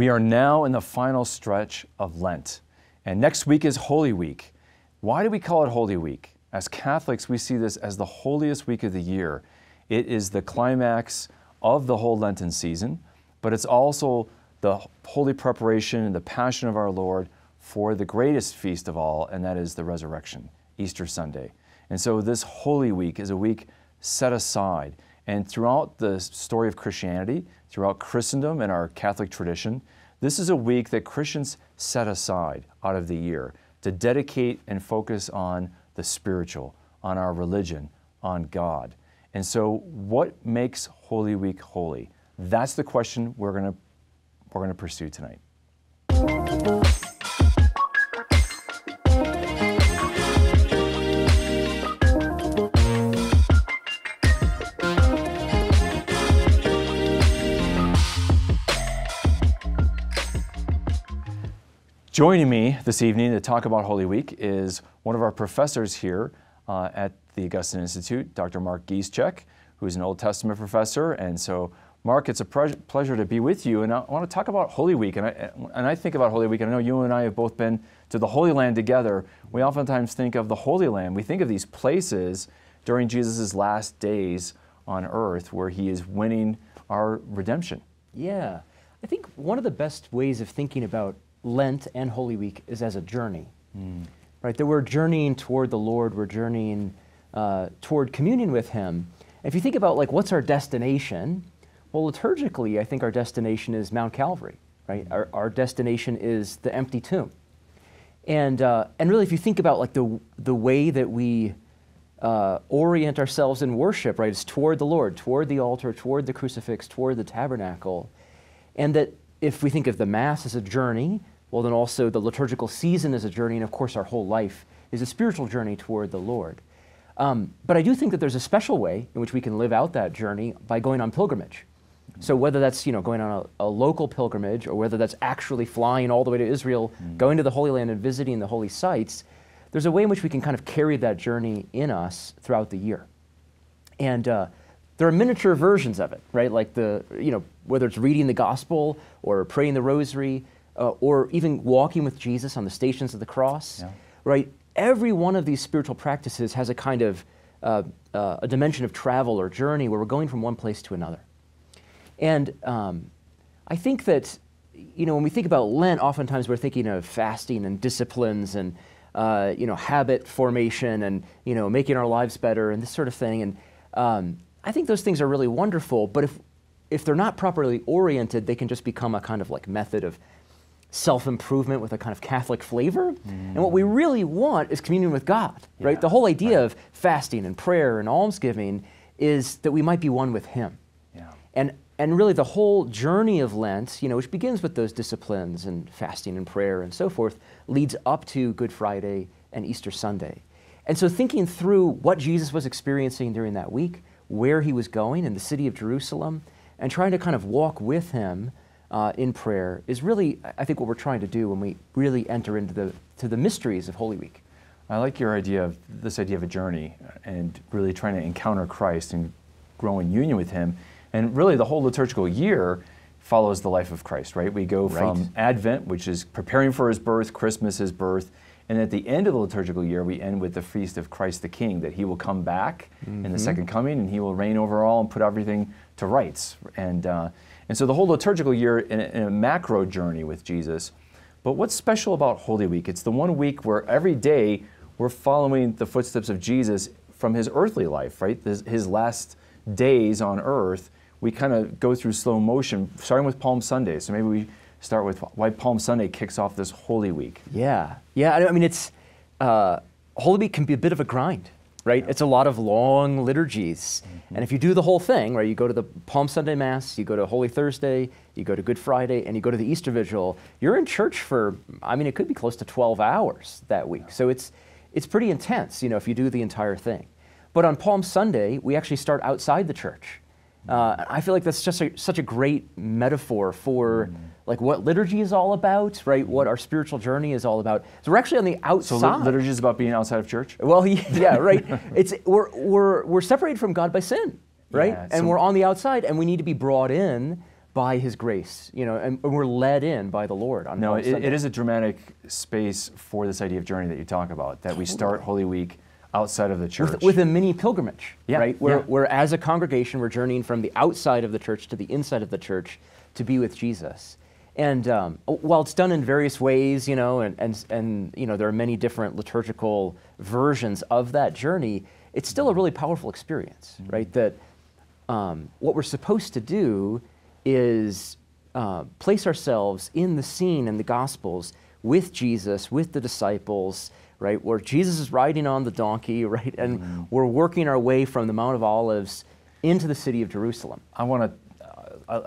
We are now in the final stretch of Lent, and next week is Holy Week. Why do we call it Holy Week? As Catholics, we see this as the holiest week of the year. It is the climax of the whole Lenten season, but it's also the holy preparation and the passion of our Lord for the greatest feast of all, and that is the resurrection, Easter Sunday. And so this Holy Week is a week set aside. And throughout the story of Christianity, throughout Christendom and our Catholic tradition, this is a week that Christians set aside out of the year to dedicate and focus on the spiritual, on our religion, on God. And so what makes Holy Week holy? That's the question we're going to pursue tonight. Joining me this evening to talk about Holy Week is one of our professors here at the Augustin Institute, Dr. Mark Gieschek, who is an Old Testament professor. And so, Mark, it's a pleasure to be with you. And I want to talk about Holy Week. And I think about Holy Week, and I know you and I have both been to the Holy Land together. We oftentimes think of the Holy Land. We think of these places during Jesus' last days on earth where he is winning our redemption. Yeah. I think one of the best ways of thinking about Lent and Holy Week is as a journey, right? That we're journeying toward the Lord, we're journeying toward communion with Him. And if you think about, like, what's our destination? Well, liturgically, I think our destination is Mount Calvary, right? Our destination is the empty tomb. And really, if you think about, like, the way that we orient ourselves in worship, right, it's toward the Lord, toward the altar, toward the crucifix, toward the tabernacle. And that if we think of the Mass as a journey, well, then also the liturgical season is a journey, and of course our whole life is a spiritual journey toward the Lord. But I do think that there's a special way in which we can live out that journey by going on pilgrimage. So whether that's, you know, going on a local pilgrimage, or whether that's actually flying all the way to Israel, going to the Holy Land and visiting the holy sites, there's a way in which we can kind of carry that journey in us throughout the year. And there are miniature versions of it, right? Like whether it's reading the gospel or praying the rosary, or even walking with Jesus on the stations of the cross, right? Every one of these spiritual practices has a kind of a dimension of travel or journey where we're going from one place to another. And I think that, you know, when we think about Lent, oftentimes we're thinking of fasting and disciplines and, you know, habit formation and, you know, making our lives better and this sort of thing. And I think those things are really wonderful, but if they're not properly oriented, they can just become a kind of like method of self-improvement with a kind of Catholic flavor. And what we really want is communion with God, right? The whole idea of fasting and prayer and almsgiving is that we might be one with Him. And really the whole journey of Lent, you know, which begins with those disciplines and fasting and prayer and so forth, leads up to Good Friday and Easter Sunday. And so thinking through what Jesus was experiencing during that week, where He was going in the city of Jerusalem, and trying to kind of walk with Him in prayer is really, I think, what we're trying to do when we really enter into the mysteries of Holy Week. I like your idea of this idea of a journey and really trying to encounter Christ and grow in union with Him. And really, the whole liturgical year follows the life of Christ, right? We go from Advent, which is preparing for His birth, Christmas, His birth, and at the end of the liturgical year, we end with the feast of Christ the King, that He will come back in the second coming, and He will reign over all and put everything to rights. And so the whole liturgical year in a macro journey with Jesus. But what's special about Holy Week? It's the one week where every day we're following the footsteps of Jesus from His earthly life, right? His last days on earth. We kind of go through slow motion, starting with Palm Sunday. So maybe we start with why Palm Sunday kicks off this Holy Week. Yeah. I mean, it's Holy Week can be a bit of a grind, right? It's a lot of long liturgies, and if you do the whole thing, right, you go to the Palm Sunday Mass, you go to Holy Thursday, you go to Good Friday, and you go to the Easter Vigil. You're in church for, I mean, it could be close to 12 hours that week. So it's pretty intense, you know, if you do the entire thing. But on Palm Sunday, we actually start outside the church. I feel like that's just such a great metaphor for like what liturgy is all about, right? What our spiritual journey is all about. So we're actually on the outside. So liturgy is about being outside of church? Well, yeah, right. We're separated from God by sin, right? And we're on the outside, and we need to be brought in by His grace, you know, and we're led in by the Lord on Palm Sunday. It is a dramatic space for this idea of journey that you talk about, that we start Holy Week outside of the church. With a mini pilgrimage, right? Where as a congregation, we're journeying from the outside of the church to the inside of the church to be with Jesus. And while it's done in various ways, you know, and you know, there are many different liturgical versions of that journey, it's still a really powerful experience, right? That what we're supposed to do is place ourselves in the scene in the Gospels with Jesus, with the disciples, right? Where Jesus is riding on the donkey, right? And we're working our way from the Mount of Olives into the city of Jerusalem. I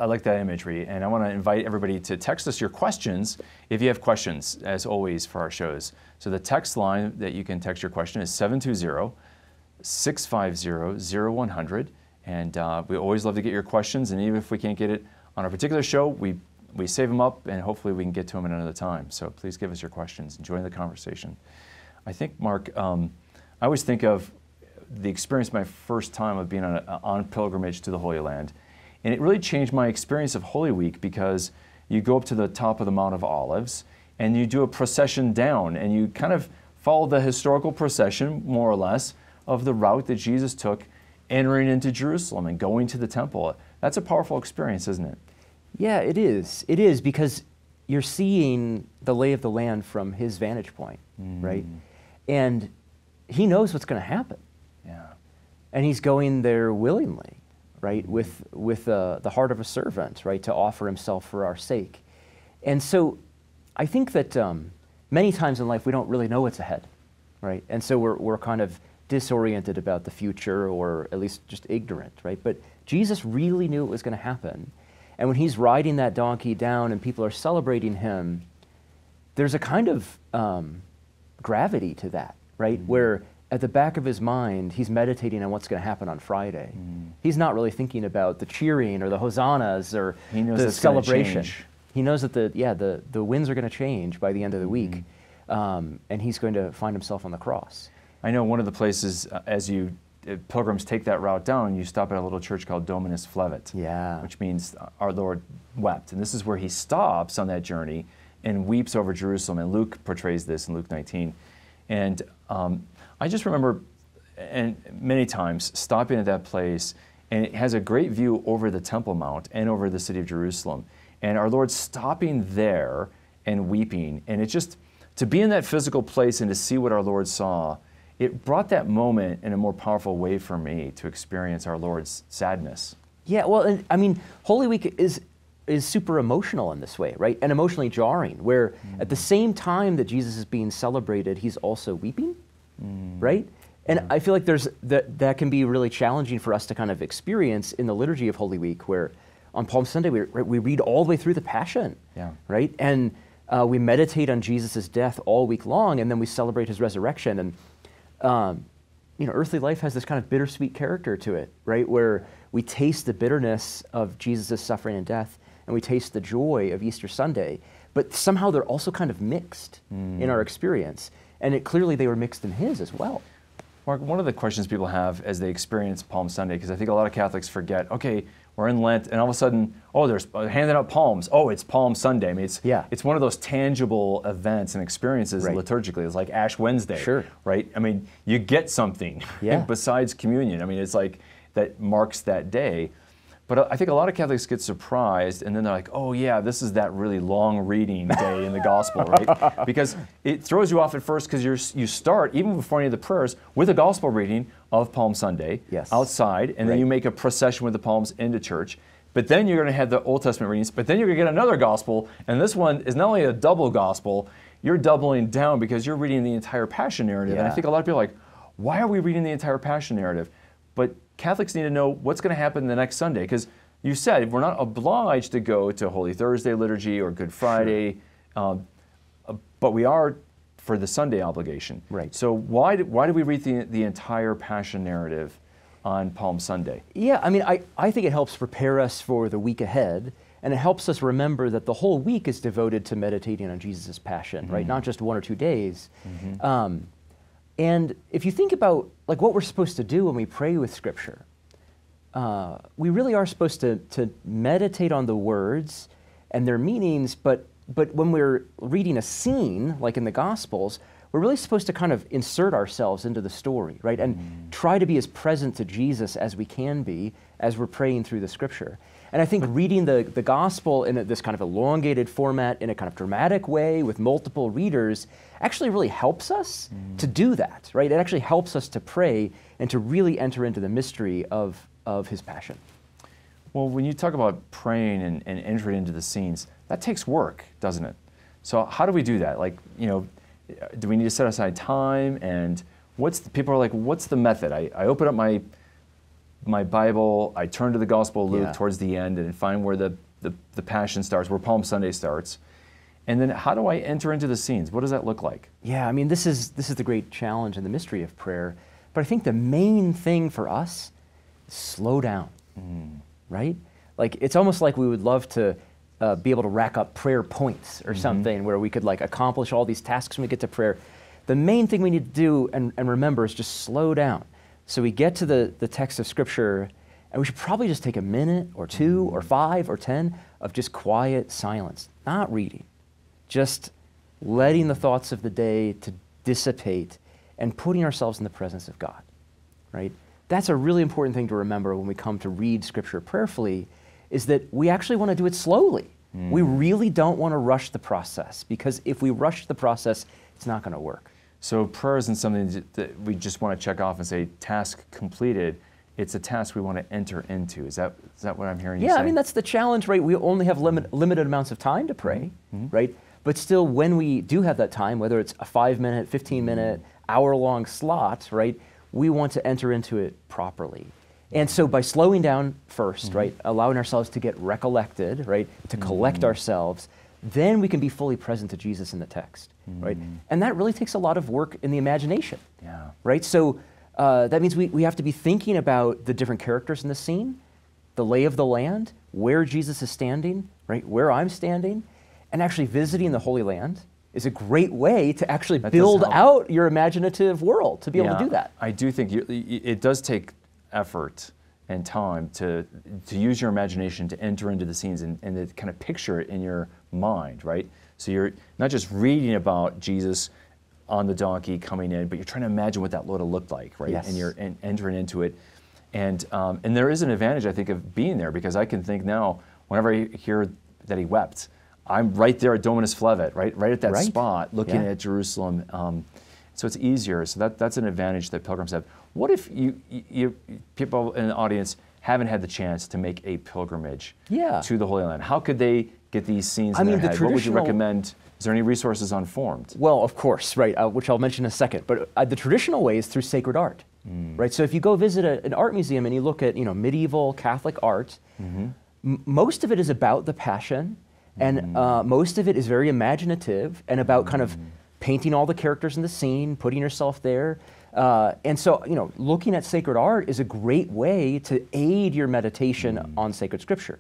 like that imagery, and I want to invite everybody to text us your questions if you have questions, as always, for our shows. So the text line that you can text your question is 720-650-0100, and we always love to get your questions, and even if we can't get it on a particular show, we save them up, and hopefully we can get to them at another time. So please give us your questions and join the conversation. I think, Mark, I always think of the experience my first time of being on pilgrimage to the Holy Land. And it really changed my experience of Holy Week, because you go up to the top of the Mount of Olives and you do a procession down, and you kind of follow the historical procession, more or less, of the route that Jesus took entering into Jerusalem and going to the temple. That's a powerful experience, isn't it? Yeah, it is. It is, because you're seeing the lay of the land from His vantage point, right? And He knows what's going to happen. Yeah. And He's going there willingly, right, with the heart of a servant, right, to offer Himself for our sake. And so I think that many times in life we don't really know what's ahead, right? And so we're kind of disoriented about the future, or at least just ignorant, right? But Jesus really knew it was going to happen. And when He's riding that donkey down and people are celebrating Him, there's a kind of gravity to that, right? Where at the back of His mind, He's meditating on what's going to happen on Friday. He's not really thinking about the cheering or the hosannas or the celebration. He knows that the winds are going to change by the end of the week, and He's going to find Himself on the cross. I know one of the places, as you pilgrims take that route down, you stop at a little church called Dominus Flevit, which means our Lord wept. And this is where He stops on that journey and weeps over Jerusalem. And Luke portrays this in Luke 19. And I just remember, and many times, stopping at that place, and it has a great view over the Temple Mount and over the city of Jerusalem. And our Lord stopping there and weeping, and it just, to be in that physical place and to see what our Lord saw, it brought that moment in a more powerful way for me to experience our Lord's sadness. Yeah, well, I mean, Holy Week is super emotional in this way, right? And emotionally jarring, where at the same time that Jesus is being celebrated, He's also weeping. Right? And I feel like there's that can be really challenging for us to kind of experience in the liturgy of Holy Week, where on Palm Sunday we read all the way through the Passion, right? And we meditate on Jesus' death all week long, and then we celebrate His resurrection. And you know, earthly life has this kind of bittersweet character to it, right? Where we taste the bitterness of Jesus' suffering and death, and we taste the joy of Easter Sunday. But somehow they're also kind of mixed in our experience. And clearly they were mixed in His as well. Mark, one of the questions people have as they experience Palm Sunday, because I think a lot of Catholics forget, okay, we're in Lent, and all of a sudden, oh, there's handing out palms. Oh, it's Palm Sunday. I mean, it's one of those tangible events and experiences liturgically. It's like Ash Wednesday, right? I mean, you get something besides communion. I mean, it's like that marks that day. But I think a lot of Catholics get surprised, and then they're like, oh yeah, this is that really long reading day in the Gospel, right? Because it throws you off at first, because you start, even before any of the prayers, with a Gospel reading of Palm Sunday outside, and then you make a procession with the palms into church. But then you're going to have the Old Testament readings, but then you're going to get another Gospel, and this one is not only a double Gospel, you're doubling down because you're reading the entire Passion narrative. And I think a lot of people are like, why are we reading the entire Passion narrative? But Catholics need to know what's going to happen the next Sunday, because you said we're not obliged to go to Holy Thursday liturgy or Good Friday, but we are for the Sunday obligation. Right. So why do we read the entire Passion narrative on Palm Sunday? Yeah, I mean, I think it helps prepare us for the week ahead, and it helps us remember that the whole week is devoted to meditating on Jesus' Passion, right? Not just 1 or 2 days. And if you think about, like, what we're supposed to do when we pray with Scripture, we really are supposed to meditate on the words and their meanings, but when we're reading a scene, like in the Gospels, we're really supposed to kind of insert ourselves into the story, right? And try to be as present to Jesus as we can be as we're praying through the scripture. And I think reading the gospel in this kind of elongated format, in a kind of dramatic way with multiple readers, actually really helps us to do that, right? It actually helps us to pray and to really enter into the mystery of his passion. Well, when you talk about praying and entering into the scenes, that takes work, doesn't it? So how do we do that? Like, you know, do we need to set aside time? And people are like, what's the method? I open up my Bible, I turn to the Gospel of Luke towards the end and find where the Passion starts, where Palm Sunday starts. And then how do I enter into the scenes? What does that look like? Yeah, I mean, this is the great challenge and the mystery of prayer. But I think the main thing for us is slow down, right? Like, it's almost like we would love to be able to rack up prayer points or something where we could like accomplish all these tasks when we get to prayer. The main thing we need to do and remember is just slow down. So we get to the text of Scripture, and we should probably just take a minute or two or five or 10 of just quiet silence, not reading, just letting the thoughts of the day to dissipate and putting ourselves in the presence of God, right? That's a really important thing to remember when we come to read Scripture prayerfully, is that we actually want to do it slowly. We really don't want to rush the process, because if we rush the process, it's not going to work. So prayer isn't something that we just want to check off and say, task completed. It's a task we want to enter into. Is that what I'm hearing you say? Yeah, I mean, that's the challenge, right? We only have limited amounts of time to pray, right? But still, when we do have that time, whether it's a 5-minute, 15-minute, hour-long slot, right, we want to enter into it properly. And so by slowing down first, right, allowing ourselves to get recollected, right, to collect ourselves, then we can be fully present to Jesus in the text, right? And that really takes a lot of work in the imagination, right? So that means we have to be thinking about the different characters in the scene, the lay of the land, where Jesus is standing, right, where I'm standing, and actually visiting the Holy Land is a great way to actually build out your imaginative world, to be able to do that. I do think it does take effort and time to use your imagination to enter into the scenes and to kind of picture it in your mind, right? So you're not just reading about Jesus on the donkey coming in, but you're trying to imagine what that would have looked like, right? Yes. And you're entering into it. And there is an advantage, I think, of being there, because I can think now, whenever I hear that he wept, I'm right there at Dominus Flevit, right at that spot, looking at Jerusalem. So it's easier. So that's an advantage that pilgrims have. What if you people in the audience haven't had the chance to make a pilgrimage to the Holy Land? How could they get these scenes in their head? What would you recommend? Is there any resources on FORMED? Well, of course, right, which I'll mention in a second. But the traditional way is through sacred art, right? So if you go visit an art museum and you look at, you know, medieval Catholic art, most of it is about the Passion, and most of it is very imaginative and about kind of painting all the characters in the scene, putting yourself there. And so, you know, looking at sacred art is a great way to aid your meditation on sacred scripture.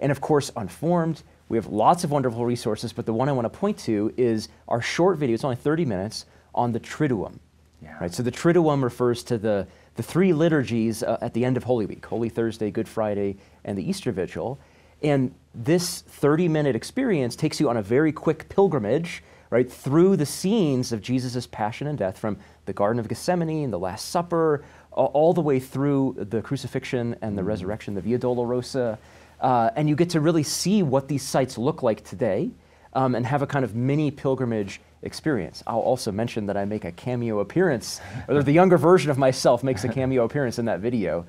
And of course, on FORMED, we have lots of wonderful resources, but the one I want to point to is our short video, it's only 30 minutes, on the Triduum. Yeah. Right? So the Triduum refers to the three liturgies at the end of Holy Week, Holy Thursday, Good Friday, and the Easter Vigil. And this 30-minute experience takes you on a very quick pilgrimage, right, through the scenes of Jesus' passion and death, from the Garden of Gethsemane and the Last Supper, all the way through the crucifixion and the resurrection, the Via Dolorosa. And you get to really see what these sites look like today and have a kind of mini pilgrimage experience. I'll also mention that I make a cameo appearance, or the younger version of myself makes a cameo appearance in that video.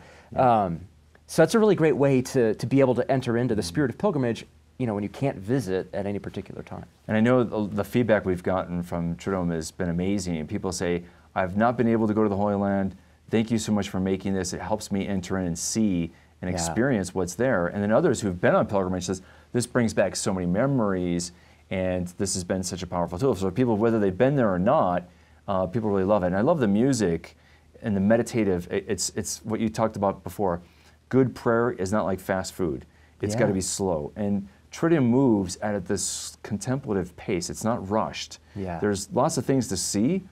So that's a really great way to be able to enter into the spirit of pilgrimage, you know, when you can't visit at any particular time. And I know the feedback we've gotten from Triduum has been amazing. And people say, I've not been able to go to the Holy Land. Thank you so much for making this. It helps me enter in and see and experience what's there. And then others who've been on pilgrimage says, this brings back so many memories, and this has been such a powerful tool. So people, whether they've been there or not, people really love it. And I love the music and the meditative. It's what you talked about before. Good prayer is not like fast food. It's got to be slow. And Triduum moves at this contemplative pace. It's not rushed. Yeah. There's lots of things to see,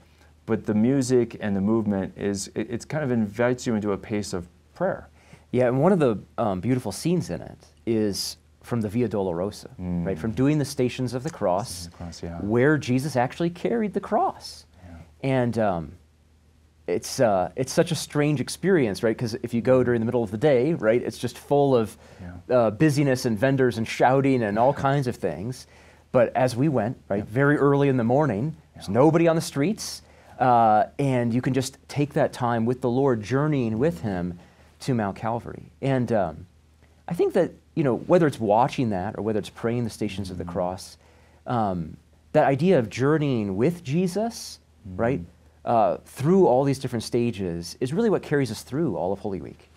but the music and the movement, it kind of invites you into a pace of prayer. Yeah, and one of the beautiful scenes in it is from the Via Dolorosa, right? From doing the Stations of the Cross, where Jesus actually carried the cross. And it's such a strange experience, right? Because if you go during the middle of the day, right, it's just full of busyness and vendors and shouting and all kinds of things. But as we went, right, very early in the morning, there's nobody on the streets, and you can just take that time with the Lord, journeying with Him to Mount Calvary. And I think that, you know, whether it's watching that or whether it's praying the Stations of the Cross, that idea of journeying with Jesus, right, through all these different stages is really what carries us through all of Holy Week.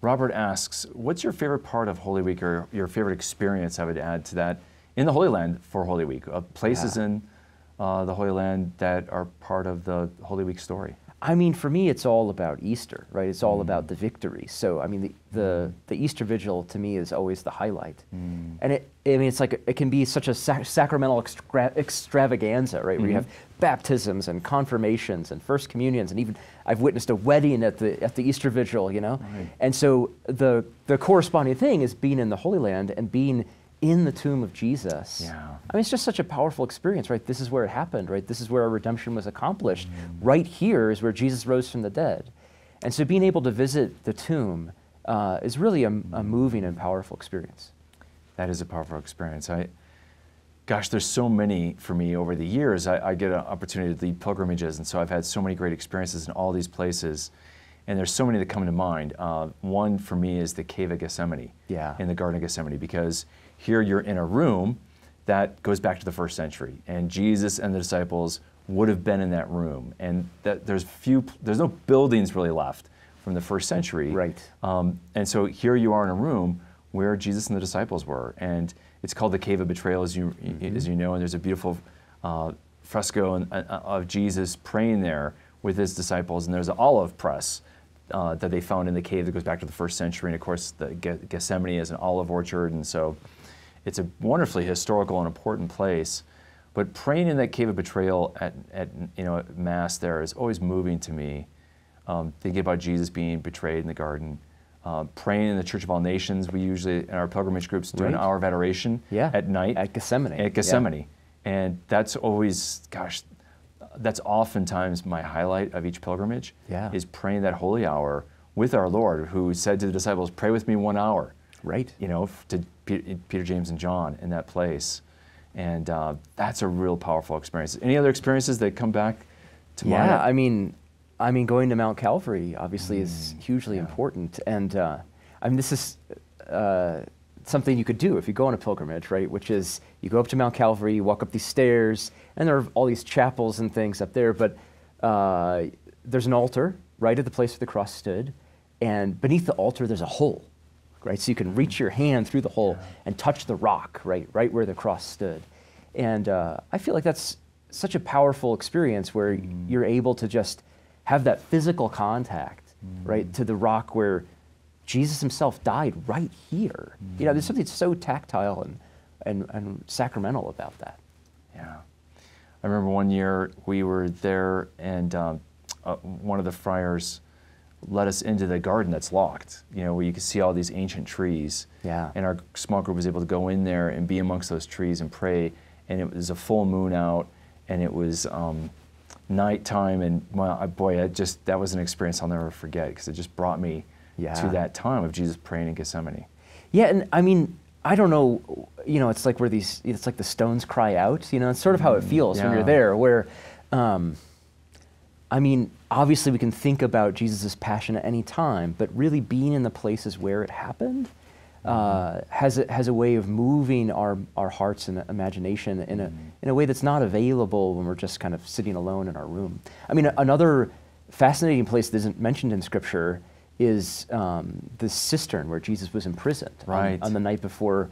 Robert asks, what's your favorite part of Holy Week, or your favorite experience, I would add to that, in the Holy Land for Holy Week? Places in the Holy Land that are part of the Holy Week story? I mean, for me, it's all about Easter, right? It's all about the victory. So, I mean, the Easter Vigil, to me, is always the highlight. And it's like, it can be such a sacramental extravaganza, right? Where you have baptisms and confirmations and first communions, and even I've witnessed a wedding at the Easter Vigil, you know? And so the corresponding thing is being in the Holy Land and being in the tomb of Jesus. I mean, it's just such a powerful experience, right? This is where it happened, right? This is where our redemption was accomplished. Right here is where Jesus rose from the dead. And so being able to visit the tomb is really a moving and powerful experience. That is a powerful experience. Gosh, there's so many for me over the years. I get an opportunity to lead pilgrimages, and so I've had so many great experiences in all these places. And there's so many that come to mind. One for me is the Cave of Gethsemane in the Garden of Gethsemane, because here you're in a room that goes back to the 1st century, and Jesus and the disciples would have been in that room. And that there's no buildings really left from the 1st century. And so here you are in a room where Jesus and the disciples were, and it's called the Cave of Betrayal, as you know. And there's a beautiful fresco of Jesus praying there with his disciples, and there's an olive press that they found in the cave that goes back to the 1st century. And of course, the Gethsemane is an olive orchard, and so it's a wonderfully historical and important place. But praying in that Cave of Betrayal at Mass there is always moving to me. Thinking about Jesus being betrayed in the garden, praying in the Church of All Nations. We usually in our pilgrimage groups do an hour of adoration at night at Gethsemane. And that's always, gosh, that's oftentimes my highlight of each pilgrimage, is praying that holy hour with our Lord, who said to the disciples, pray with me 1 hour, you know, to Peter, James, and John in that place. And that's a real powerful experience. Any other experiences that come back to mind? Yeah, I mean, going to Mount Calvary, obviously, is hugely important. And I mean, this is something you could do if you go on a pilgrimage, right? Which is, you go up to Mount Calvary, you walk up these stairs, and there are all these chapels and things up there, but there's an altar right at the place where the cross stood, and beneath the altar there's a hole, right? So you can reach your hand through the hole and touch the rock, right where the cross stood. And I feel like that's such a powerful experience where you're able to just have that physical contact, right, to the rock where Jesus himself died right here. You know, there's something so tactile and sacramental about that. Yeah. I remember one year we were there, and one of the friars led us into the garden that's locked, you know, where you could see all these ancient trees. And our small group was able to go in there and be amongst those trees and pray. And it was a full moon out, and it was nighttime. And that was an experience I'll never forget, because it just brought me to that time of Jesus praying in Gethsemane. Yeah, and I mean, I don't know, you know, it's like the stones cry out, you know, it's sort of how it feels when you're there, where, I mean, obviously we can think about Jesus' passion at any time, but really being in the places where it happened has a way of moving our hearts and imagination in a way that's not available when we're just kind of sitting alone in our room. I mean, another fascinating place that isn't mentioned in Scripture is the cistern where Jesus was imprisoned on the night before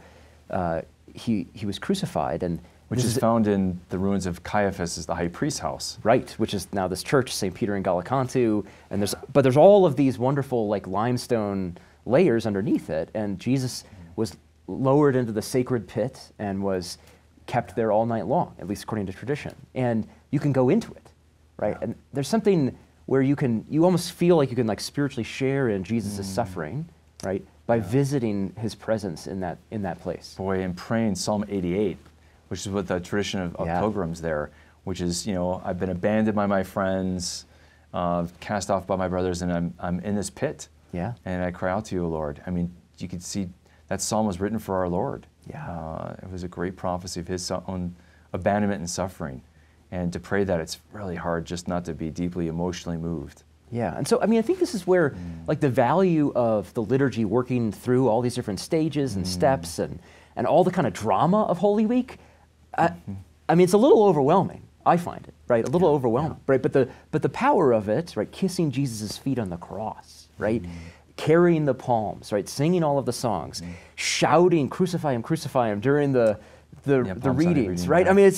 he was crucified. And which is found in the ruins of Caiaphas, is the high priest's house. Right, which is now this church, St. Peter in Gallicantu. And there's all of these wonderful like limestone layers underneath it. And Jesus was lowered into the sacred pit and was kept there all night long, at least according to tradition. And you can go into it, right? And there's something where you almost feel like you can like spiritually share in Jesus' suffering, right? By visiting his presence in that place. Boy, and praying Psalm 88, which is what the tradition of pilgrims there, which is, you know, I've been abandoned by my friends, cast off by my brothers, and I'm in this pit. Yeah. And I cry out to you, O Lord. I mean, you could see that psalm was written for our Lord. Yeah. It was a great prophecy of his own abandonment and suffering. And to pray that, it's really hard just not to be deeply emotionally moved. Yeah, and so, I mean, I think this is where, like, the value of the liturgy working through all these different stages and steps and all the kind of drama of Holy Week, I mean, it's a little overwhelming, I find it, right? A little overwhelming, right? But the power of it, right, kissing Jesus' feet on the cross, right? Carrying the palms, right? Singing all of the songs, shouting, crucify him during the readings, right? I mean,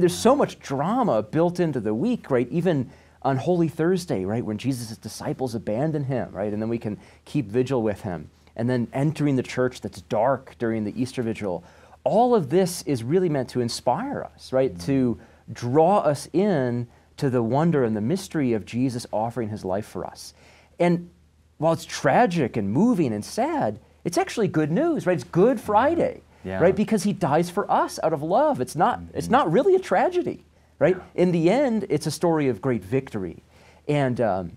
there's so much drama built into the week, right? Even on Holy Thursday, right, when Jesus' disciples abandon him, right, and then we can keep vigil with him, and then entering the church that's dark during the Easter Vigil. All of this is really meant to inspire us, right, to draw us in to the wonder and the mystery of Jesus offering his life for us. And while it's tragic and moving and sad, it's actually good news, right? It's Good Friday, right, because he dies for us out of love. It's not, it's not really a tragedy. Right? In the end, it's a story of great victory. And so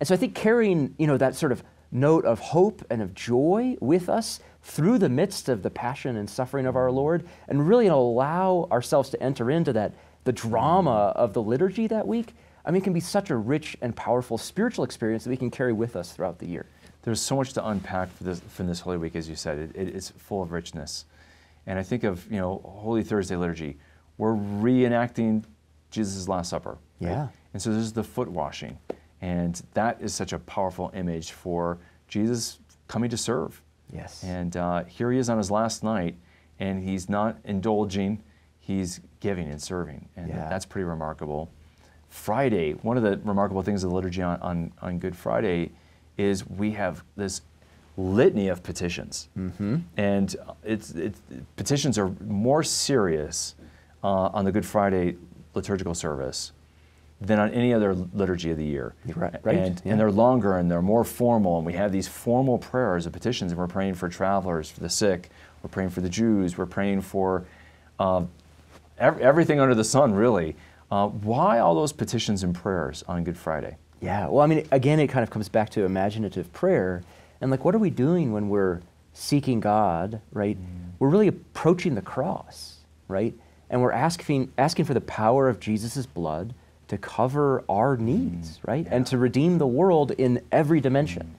I think carrying, you know, that sort of note of hope and of joy with us through the midst of the passion and suffering of our Lord, and really allow ourselves to enter into that, the drama of the liturgy that week, I mean, it can be such a rich and powerful spiritual experience that we can carry with us throughout the year. There's so much to unpack from this Holy Week, as you said. It's full of richness. And I think of, you know, Holy Thursday liturgy. We're reenacting Jesus' Last Supper. Right? Yeah. And so this is the foot washing. And that is such a powerful image for Jesus coming to serve. Yes. And here he is on his last night, and he's not indulging, he's giving and serving. And that's pretty remarkable. Friday, one of the remarkable things of the liturgy on Good Friday is we have this litany of petitions. And petitions are more serious on the Good Friday liturgical service than on any other liturgy of the year. Right. And they're longer and they're more formal, and we have these formal prayers and petitions, and we're praying for travelers, for the sick, we're praying for the Jews, we're praying for everything under the sun, really. Why all those petitions and prayers on Good Friday? Yeah, well, I mean, again, it kind of comes back to imaginative prayer, and like, what are we doing when we're seeking God, right? We're really approaching the cross, right? And we're asking for the power of Jesus' blood to cover our needs, right? And to redeem the world in every dimension.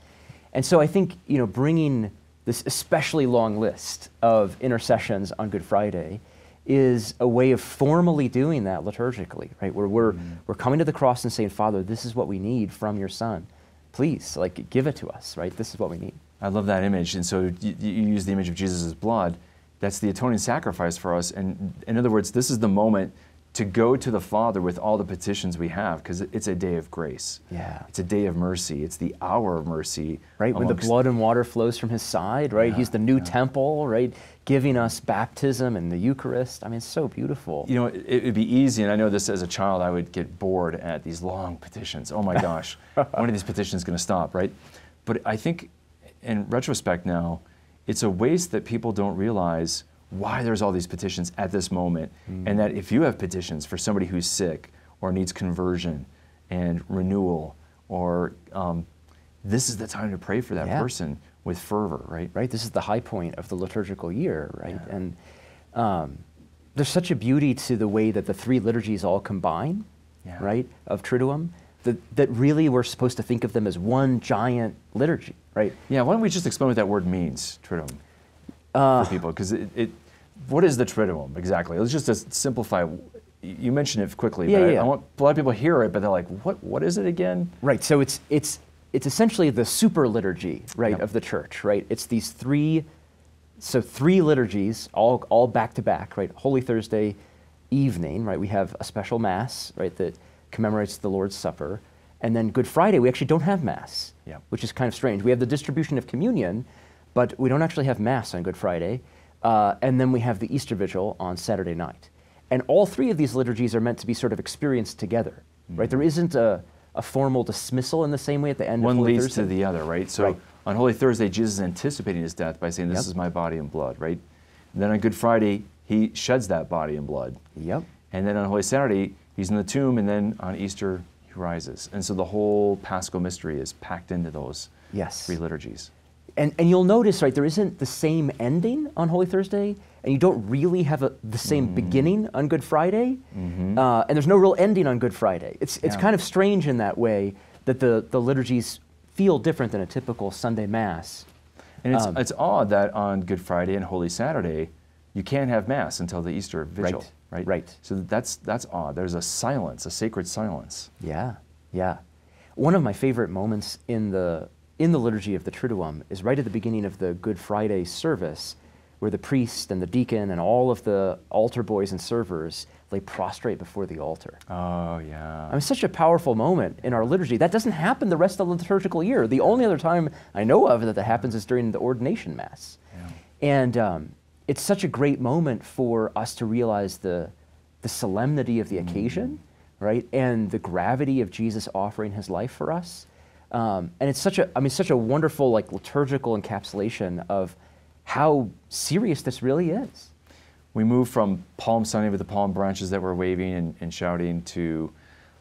And so I think, you know, bringing this especially long list of intercessions on Good Friday is a way of formally doing that liturgically, right? Where we're coming to the cross and saying, Father, this is what we need from your Son. Please, like, give it to us, right? This is what we need. I love that image. And so you use the image of Jesus' blood. That's the atoning sacrifice for us. And in other words, this is the moment to go to the Father with all the petitions we have, because it's a day of grace. Yeah. It's a day of mercy. It's the hour of mercy. Right, when the blood and water flows from his side, right? Yeah, he's the new temple, right? Giving us baptism and the Eucharist. I mean, it's so beautiful. You know, it would be easy, and I know this as a child, I would get bored at these long petitions. Oh my gosh, when are these petitions going to stop, right? But I think in retrospect now, it's a waste that people don't realize why there's all these petitions at this moment, and that if you have petitions for somebody who's sick or needs conversion and renewal, or this is the time to pray for that person with fervor, right? Right, this is the high point of the liturgical year, right? Yeah. And there's such a beauty to the way that the three liturgies all combine, right, of Triduum, that really we're supposed to think of them as one giant liturgy, right? Yeah, why don't we just explain what that word means, Triduum, for people, because what is the Triduum exactly? Let's just simplify. You mentioned it quickly, but I want a lot of people to hear it, but they're like, what is it again? Right, so it's essentially the super liturgy, right, of the church, right? It's these three liturgies, all back to back, right? Holy Thursday evening, right, we have a special Mass, right, that commemorates the Lord's Supper. And then Good Friday, we actually don't have Mass, which is kind of strange. We have the distribution of communion, but we don't actually have Mass on Good Friday. And then we have the Easter Vigil on Saturday night. And all three of these liturgies are meant to be sort of experienced together, right? There isn't a formal dismissal in the same way at the end of Holy Thursday. One leads to the other, right? So On Holy Thursday, Jesus is anticipating his death by saying, this is my body and blood, right? And then on Good Friday, he sheds that body and blood. Yep. And then on Holy Saturday, he's in the tomb, and then on Easter, he rises. And so the whole Paschal mystery is packed into those three liturgies. And you'll notice, right, there isn't the same ending on Holy Thursday, and you don't really have the same beginning on Good Friday, and there's no real ending on Good Friday. It's kind of strange in that way that the liturgies feel different than a typical Sunday Mass. And it's odd that on Good Friday and Holy Saturday, you can't have Mass until the Easter Vigil, right? So that's odd. There's a silence, a sacred silence. Yeah, yeah. One of my favorite moments in the liturgy of the Triduum is right at the beginning of the Good Friday service, where the priest and the deacon and all of the altar boys and servers lay prostrate before the altar. Oh, yeah. I mean, such a powerful moment in our liturgy. That doesn't happen the rest of the liturgical year. The only other time I know of that happens is during the ordination Mass. Yeah. And it's such a great moment for us to realize the solemnity of the occasion, right? And the gravity of Jesus offering his life for us. And it's such a wonderful, like, liturgical encapsulation of how serious this really is. We move from Palm Sunday with the palm branches that we're waving and shouting to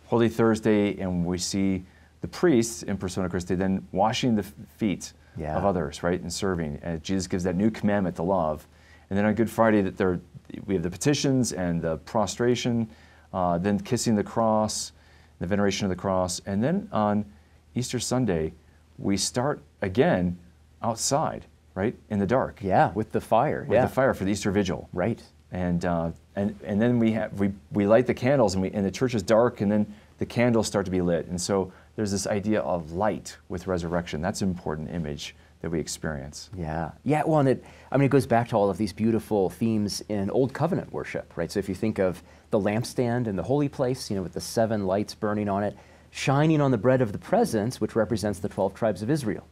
Holy Thursday, and we see the priests in persona Christi then washing the feet of others, right, and serving. And Jesus gives that new commandment to love. And then on Good Friday, that we have the petitions and the prostration, then kissing the cross, the veneration of the cross, and then on Easter Sunday, we start again outside, right, in the dark. Yeah, with the fire. With the fire for the Easter Vigil. Right. And then we light the candles, and the church is dark, and then the candles start to be lit. And so there's this idea of light with resurrection. That's an important image that we experience. Yeah. Yeah, well, and it goes back to all of these beautiful themes in Old Covenant worship, right? So if you think of the lampstand in the holy place, you know, with the 7 lights burning on it, shining on the bread of the presence, which represents the 12 tribes of Israel,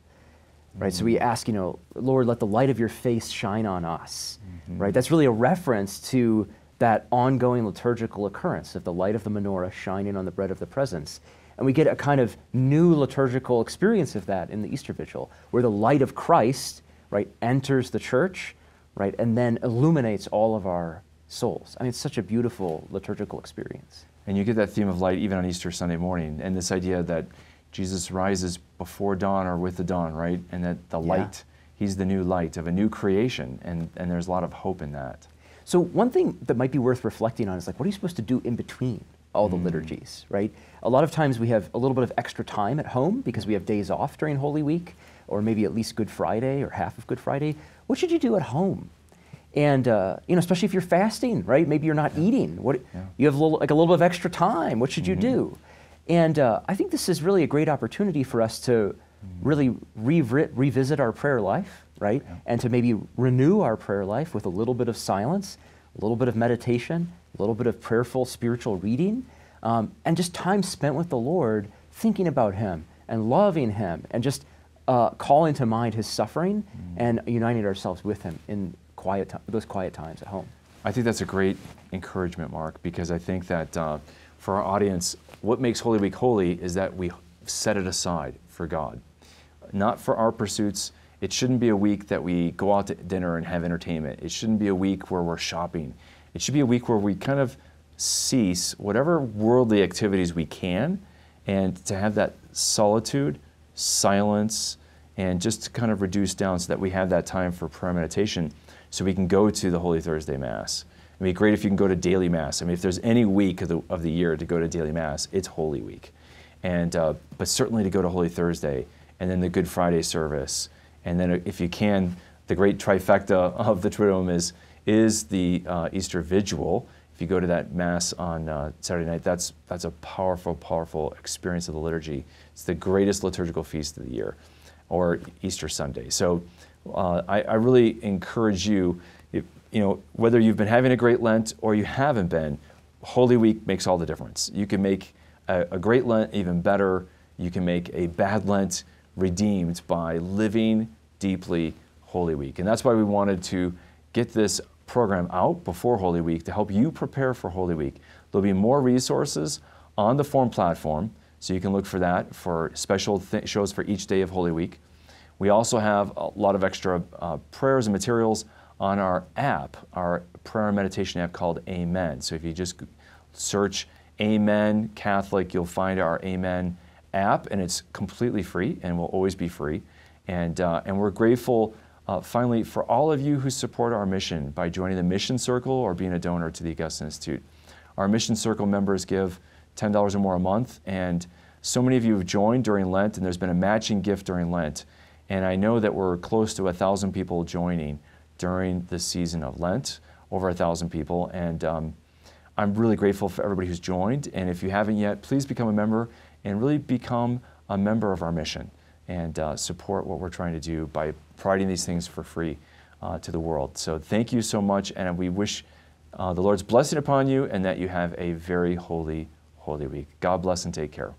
right? So we ask, you know, Lord, let the light of your face shine on us, right? That's really a reference to that ongoing liturgical occurrence of the light of the menorah shining on the bread of the presence. And we get a kind of new liturgical experience of that in the Easter Vigil, where the light of Christ, right, enters the church, right, and then illuminates all of our souls. I mean, it's such a beautiful liturgical experience. And you get that theme of light even on Easter Sunday morning, and this idea that Jesus rises before dawn or with the dawn, right? And that the light, he's the new light of a new creation, and there's a lot of hope in that. So one thing that might be worth reflecting on is, like, what are you supposed to do in between all the liturgies, right? A lot of times we have a little bit of extra time at home because we have days off during Holy Week, or maybe at least Good Friday or half of Good Friday. What should you do at home? And you know, especially if you're fasting, right? Maybe you're not eating. You have a little bit of extra time. What should you do? And I think this is really a great opportunity for us to really revisit our prayer life, right? Yeah. And to maybe renew our prayer life with a little bit of silence, a little bit of meditation, a little bit of prayerful spiritual reading, and just time spent with the Lord, thinking about him and loving him, and just calling to mind his suffering and uniting ourselves with him in those quiet times at home. I think that's a great encouragement, Mark, because I think that for our audience, what makes Holy Week holy is that we set it aside for God, not for our pursuits. It shouldn't be a week that we go out to dinner and have entertainment. It shouldn't be a week where we're shopping. It should be a week where we kind of cease whatever worldly activities we can, and to have that solitude, silence, and just to kind of reduce down so that we have that time for prayer meditation. So we can go to the Holy Thursday Mass. It'd be great if you can go to daily Mass. I mean, if there's any week of the year to go to daily Mass, it's Holy Week. And but certainly to go to Holy Thursday, and then the Good Friday service, and then if you can, the great trifecta of the Triduum is the Easter Vigil. If you go to that Mass on Saturday night, that's a powerful, powerful experience of the liturgy. It's the greatest liturgical feast of the year, or Easter Sunday. So. I really encourage you, whether you've been having a great Lent or you haven't been, Holy Week makes all the difference. You can make a great Lent even better. You can make a bad Lent redeemed by living deeply Holy Week. And that's why we wanted to get this program out before Holy Week to help you prepare for Holy Week. There'll be more resources on the FORMED platform, so you can look for that for special shows for each day of Holy Week. We also have a lot of extra prayers and materials on our app, our prayer and meditation app called Amen. So if you just search Amen Catholic, you'll find our Amen app, and it's completely free and will always be free. And we're grateful, finally, for all of you who support our mission by joining the Mission Circle or being a donor to the Augustin Institute. Our Mission Circle members give $10 or more a month, and so many of you have joined during Lent, and there's been a matching gift during Lent. And I know that we're close to 1,000 people joining during the season of Lent, over 1,000 people. And I'm really grateful for everybody who's joined. And if you haven't yet, please become a member and really become a member of our mission and support what we're trying to do by providing these things for free to the world. So thank you so much. And we wish the Lord's blessing upon you and that you have a very holy, holy week. God bless and take care.